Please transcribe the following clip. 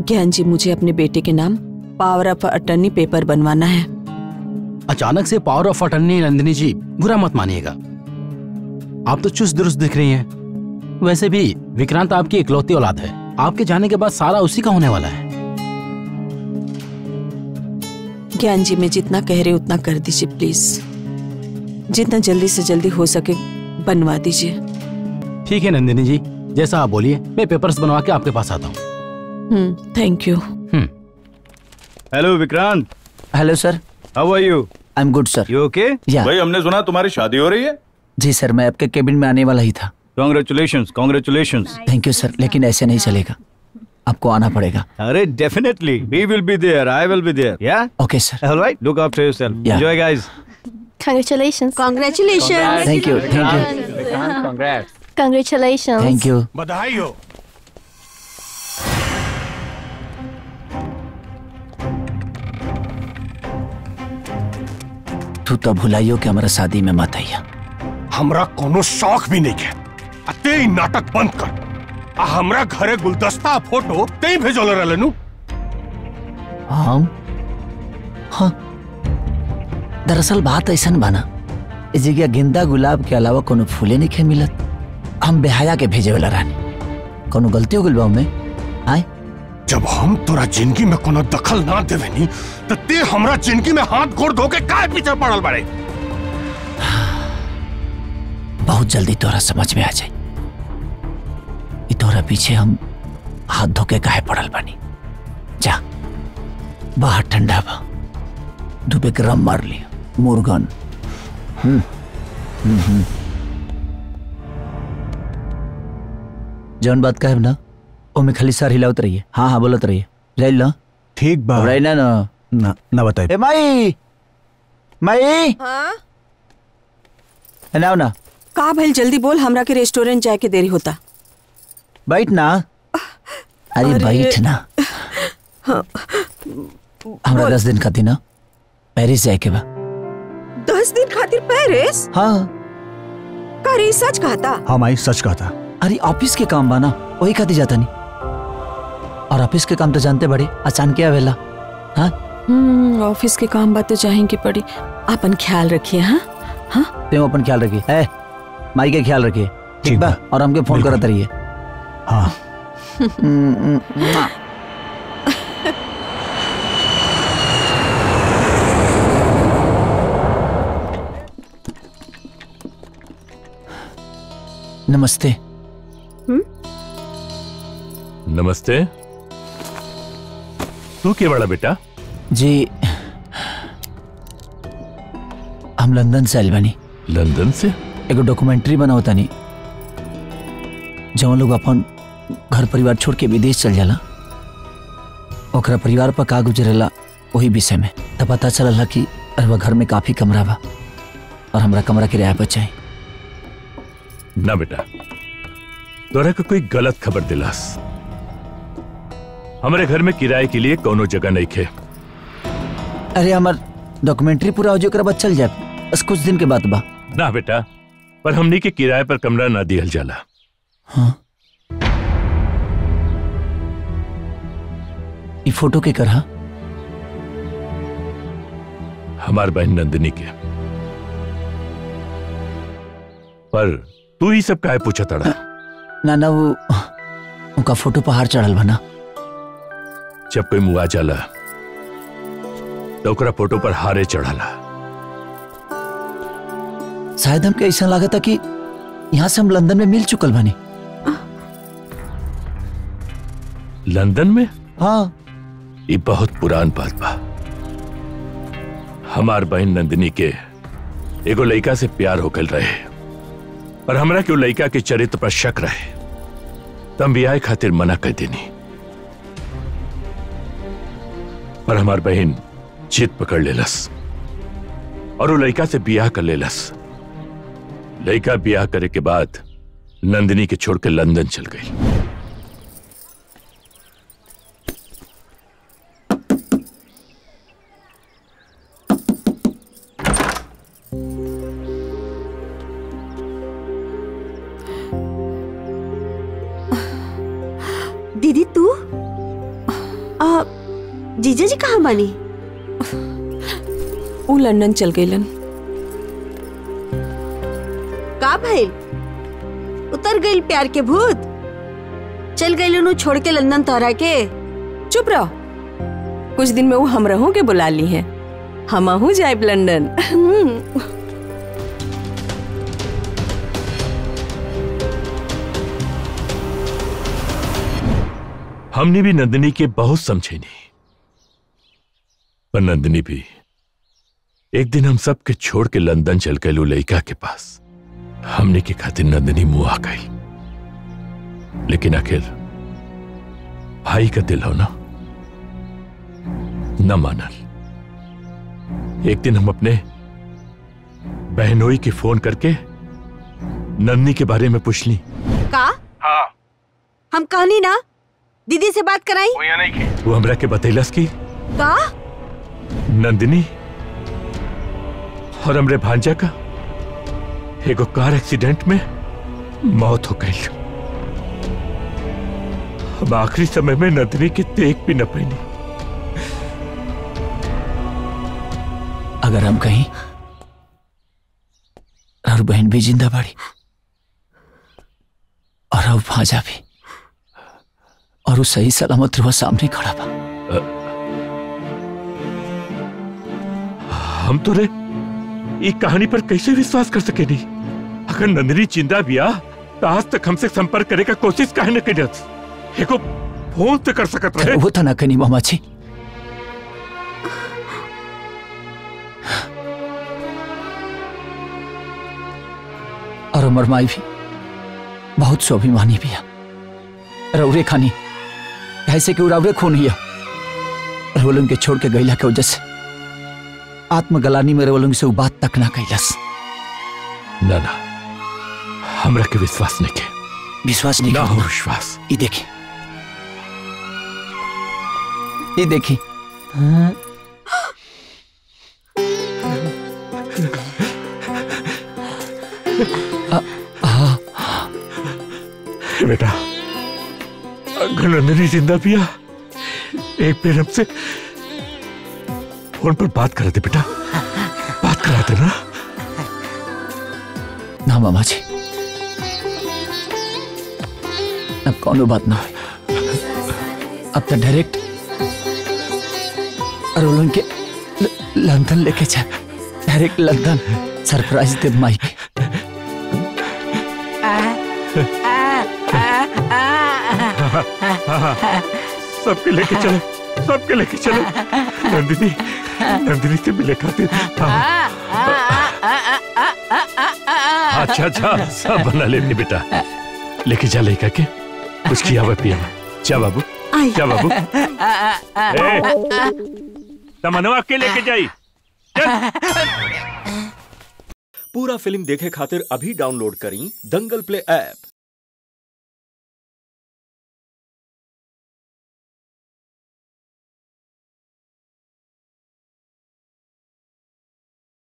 ज्ञान जी, मुझे अपने बेटे के नाम पावर ऑफ अटर्नी पेपर बनवाना है। अचानक से power of attorney? Nandini ji, बुरा मत मानिएगा, आप तो चुस्त दुरुस्त दिख रही हैं। वैसे भी विक्रांत आपकी इकलौती औलाद है, आपके जाने के बाद सारा उसी का होने वाला है। ज्ञान जी, मैं जितना कह रही उतना कर दीजिए प्लीज, जितना जल्दी से जल्दी हो सके बनवा दीजिए। ठीक है नंदिनी जी, जैसा आप बोलिए, मैं पेपर्स बनवा के आपके पास आता हूँ। Thank you. Hello Vikrant. Hello sir, how are you? I am good sir. You okay? भाई, हमने सुना तुम्हारी शादी हो रही है। जी सर, मैं आपके केबिन में आने वाला ही था। Congratulations. Congratulations. Thank you sir, लेकिन ऐसे नहीं चलेगा, आपको आना पड़ेगा। अरे definitely, we will be there, I will be there. Yeah okay sir, alright, look after yourself, enjoy guys. Congratulations. Congratulations. Thank you. Congrats. Congratulations. Thank you. बधाई हो। तू तब भुलाइयो कि हमारा शादी में मत आइया। हमरा कोनो शौक भी नहीं है। अते ही नाटक बंद कर। आ हमरा घरे गुलदस्ता फोटो ते ही भेजोल रहले नु। हम? हाँ, दरअसल बात ऐसन बना, इस जगह गेंदा गुलाब के अलावा कोनो फूले नहीं खे मिलत। हम बेहया के भेजे वाला रहनी, कोनो गलती हो गुलबाव में आए? जब हम तोरा जिंदगी में कोनो दखल ना देवे नी, तो ते हमरा जिंदगी में हाथ घोड़ धोके काय पीछे पड़ल बाड़े। बहुत जल्दी तोरा समझ में आ जाए कि तोरा पीछे हम हाथ धोके काय पड़ल बानी। जा, बाहर ठंडा बा, डूबे के रम मार लिया, मुर्गन। जौन बात कहब ना, ओमे खाली सर हिलावत रहिए। हाँ हाँ बोलत रहिए। रहिल ना? ठीक बा। रहिल ना ना ना, ना बताए। ए माई, माई। हाँ? ना ना। का भइल, जल्दी बोल, हमरा के रेस्टोरेंट जाए के देरी होता। बैठ ना। अरे बैठ ना। हाँ। हमरा 10 दिन खातिर ना पेरिस जाए के बा। 10 दिन खातिर पेरिस? हाँ। का रे, सच कहता? हाँ माई, सच कहता। अरे ऑफिस के काम बाना, वही खातिर जाता नहीं। और ऑफिस के काम तो जानते बड़े आसान क्या वेला। हाँ, ऑफिस के काम बात तो जाएंगे पड़ी। अपन ख्याल रखिए। हाँ हाँ, तुम अपन ख्याल रखिए। है माई के ख्याल रखिए, ठीक बा? और हमके फोन करते रहिए। हाँ। नमस्ते। नमस्ते। तू के बड़ा बेटा? जी, हम लंदन से आयल बानी। लंदन से? एगो डॉक्यूमेंट्री बनावता नहीं, जहाँ लोग अपन घर परिवार छोड़ के विदेश चल जाला, ओकरा परिवार पर का गुजरेला, वही विषय में। तब पता चलल कि अरे घर में काफी कमरा बा और हमरा कमरा किराया पर चाहिए। ना बेटा, तोरा को कोई गलत खबर दिलास। हमारे घर में किराए के लिए कोनो जगह नहीं खे। अरे हमार डॉक्यूमेंट्री पूरा हो जाए, बाद चल जाए, बस कुछ दिन के बाद बा। ना बेटा, पर हमनी के किराए पर कमरा ना दियल जाला। हाँ, ये फोटो के करहा? हमार बहन नंदिनी के। पर तू ही सब काहे पूछा तड़ा? ना ना, वो उनका फोटो पहाड़ चढ़ल बना। जब कोई मुआ जाला तो ओकरा फोटो पर हारे चढ़ाला। शायद हमके ऐसा लगा था कि यहाँ से हम लंदन में मिल चुकल बनी। लंदन में? हाँ, ये बहुत पुरान बात बा। हमार बहन नंदिनी के एगो लड़का से प्यार होकल रहे, पर हमरा के लड़का के चरित्र पर शक रहे, तम ब्याह खातिर मना कर देनी। पर हमार बहन जिद पकड़ लेलस और वो लड़का से ब्याह कर लेलस। लड़का ब्याह करे के बाद नंदिनी के छोड़कर लंदन चल गई। दीदी तू जीजा जी कहाँ बानी? वो लंदन चल गईलन। का भाई उतर गई प्यार के भूत चल गईलन छोड़ के लंदन तोहरा के। चुप रहो, कुछ दिन में वो हम रहू के बुला ली है, हम आहू जाए लंदन। हमने भी नंदिनी के बहुत समझे नहीं, पर नंदिनी भी एक दिन हम सब के छोड़ के लंदन चल गए लड़का के पास। हमने के खातिर नंदिनी मुंह आ गई, लेकिन आखिर भाई का दिल हो ना न मानल। एक दिन हम अपने बहनोई के फोन करके नंदिनी के बारे में पूछ ली। का? हाँ। हम कहनी ना दीदी से बात कराई वो हमरा के बतैलस की का नंदिनी और हमरे भांजा का एगो कार एक्सीडेंट में मौत हो गई। हम आखिरी समय में नंदिनी के देख भी न पाईनी। अगर हम कहीं और बहन भी जिंदा बाड़ी और अब भांजा भी और वो सही सलामत रुआ सामने खड़ा बा। हम तो रे इस कहानी पर कैसे विश्वास कर सके नहीं। अगर नंदिनी जिंदा भी आ तो आज तक हमसे संपर्क करने का कोशिश काहे न करी। एको फोन तो कर सकत रहे। वो तो ना कनी मामा जी, और अमर माई भी बहुत स्वाभिमानी भी है। रौरे खानी ऐसे के उड़ावरे खून हिया रोलम के छोड़ के गैला के वजह से आत्मगलानी में रोलम से वो बात तक ना कैलस। ना ना हमरा के विश्वास नहीं के, विश्वास नहीं ना हो विश्वास। ये देखी, ये देखी। हाँ। बेटा अगर नंदिनी जिंदा भी आ एक बार हमसे फोन पर बात करा दे बेटा, बात करा दे ना। ना मामा जी अब कौनो बात ना, अब तो डायरेक्ट रोलन के लंदन लेके जा, डायरेक्ट लंदन सरप्राइज दे माई। सबके लेके चले, सबके लेके चले। नंदिनी नंदिनी से भी लेकर आते। अच्छा अच्छा सब बना लेने बेटा, लेके जा लेकर के कुछ किया हुआ पिया। जा बाबू, जा बाबू। तमन्ना के लेके जाई। पूरा फिल्म देखे खातिर अभी डाउनलोड करी दंगल प्ले ऐप।